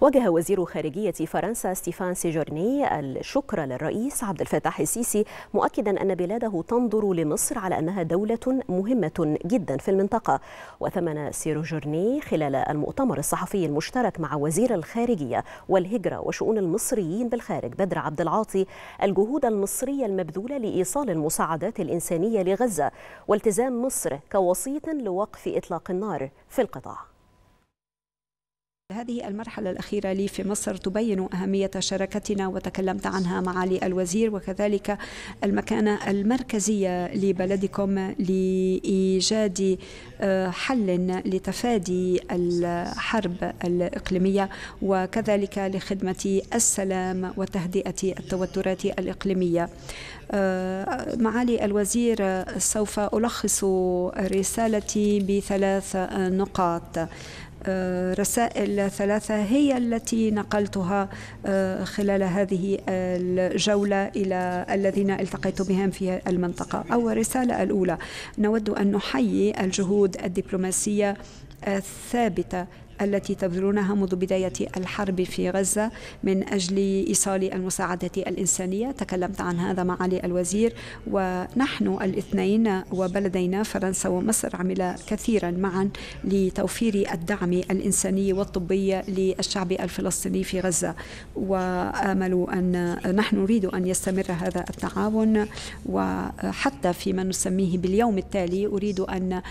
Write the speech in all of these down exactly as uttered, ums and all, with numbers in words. وجه وزير خارجية فرنسا ستيفان سيجورني الشكر للرئيس عبد الفتاح السيسي، مؤكدا أن بلاده تنظر لمصر على أنها دولة مهمة جدا في المنطقة. وثمن سيجورني خلال المؤتمر الصحفي المشترك مع وزير الخارجية والهجرة وشؤون المصريين بالخارج بدر عبد العاطي الجهود المصرية المبذولة لإيصال المساعدات الإنسانية لغزة والتزام مصر كوسيط لوقف إطلاق النار في القطاع. هذه المرحلة الأخيرة لي في مصر تبين أهمية شراكتنا، وتكلمت عنها معالي الوزير، وكذلك المكانة المركزية لبلدكم لإيجاد حل لتفادي الحرب الإقليمية، وكذلك لخدمة السلام وتهدئة التوترات الإقليمية. معالي الوزير، سوف ألخص رسالتي بثلاث نقاط. رسائل ثلاثة هي التي نقلتها خلال هذه الجولة إلى الذين التقيت بهم في المنطقة. أو الرسالة الأولى، نود أن نحيي الجهود الدبلوماسية الثابتة التي تبذلونها منذ بداية الحرب في غزة من أجل إيصال المساعدات الإنسانية، تكلمت عن هذا معالي الوزير. ونحن الاثنين وبلدينا فرنسا ومصر عملا كثيرا معا لتوفير الدعم الإنساني والطبي للشعب الفلسطيني في غزة، وآمل أن نحن نريد أن يستمر هذا التعاون. وحتى فيما نسميه باليوم التالي، أريد أن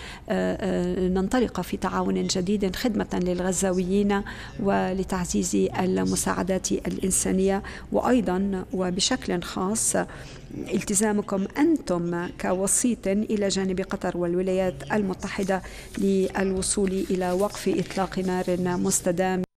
ننطلق في تعاون جديد خدمة للغزة الغزاويين ولتعزيز المساعدات الإنسانية، وأيضا وبشكل خاص التزامكم أنتم كوسيط إلى جانب قطر والولايات المتحدة للوصول إلى وقف إطلاق نار مستدام.